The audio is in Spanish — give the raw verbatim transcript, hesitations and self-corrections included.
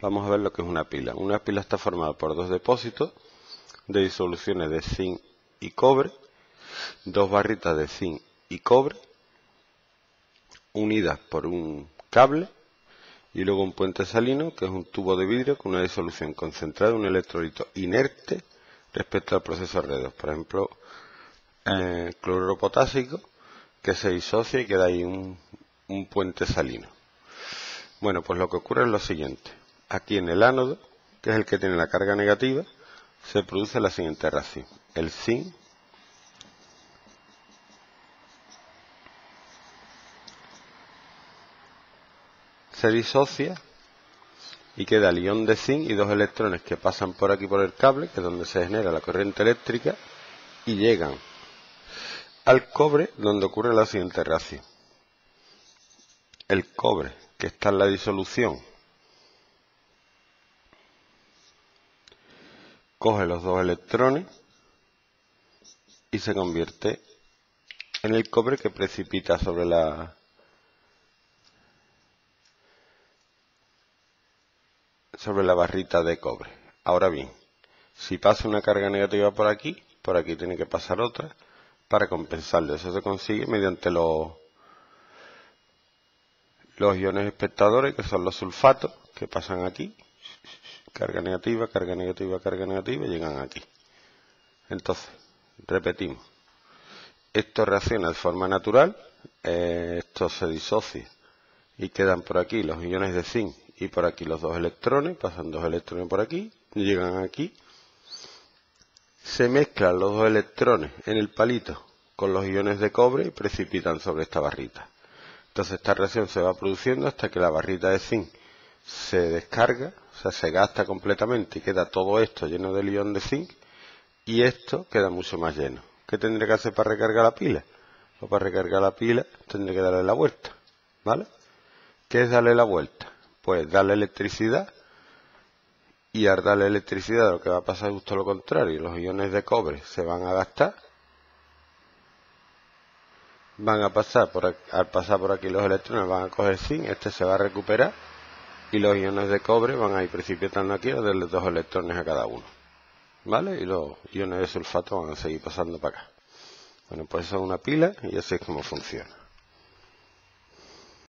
Vamos a ver lo que es una pila. Una pila está formada por dos depósitos de disoluciones de zinc y cobre, dos barritas de zinc y cobre, unidas por un cable, y luego un puente salino, que es un tubo de vidrio con una disolución concentrada de un electrolito inerte respecto al proceso redox. Por ejemplo, eh, cloruro potásico, que se disocia y queda ahí un, un puente salino. Bueno, pues lo que ocurre es lo siguiente. Aquí en el ánodo, que es el que tiene la carga negativa, se produce la siguiente reacción. El zinc se disocia y queda el ion de zinc y dos electrones que pasan por aquí por el cable, que es donde se genera la corriente eléctrica, y llegan al cobre, donde ocurre la siguiente reacción. El cobre, que está en la disolución, coge los dos electrones y se convierte en el cobre, que precipita sobre la sobre la barrita de cobre. Ahora bien, si pasa una carga negativa por aquí, por aquí tiene que pasar otra para compensarlo. Eso se consigue mediante los, los iones espectadores, que son los sulfatos, que pasan aquí. Carga negativa, carga negativa, carga negativa, llegan aquí. Entonces, repetimos. Esto reacciona de forma natural, eh, esto se disocia y quedan por aquí los iones de zinc y por aquí los dos electrones, pasan dos electrones por aquí, llegan aquí. Se mezclan los dos electrones en el palito con los iones de cobre y precipitan sobre esta barrita. Entonces esta reacción se va produciendo hasta que la barrita de zinc se descarga, o sea, se gasta completamente y queda todo esto lleno del ion de zinc, y esto queda mucho más lleno. ¿Qué tendré que hacer para recargar la pila? O para recargar la pila tendré que darle la vuelta, ¿vale? ¿Qué es darle la vuelta? Pues darle electricidad, y al darle electricidad lo que va a pasar es justo lo contrario. Los iones de cobre se van a gastar, van a pasar por aquí, al pasar por aquí los electrones van a coger zinc, este se va a recuperar, y los iones de cobre van a ir precipitando aquí a darle dos electrones a cada uno, ¿vale? Y los iones de sulfato van a seguir pasando para acá. Bueno, pues eso es una pila y así es como funciona.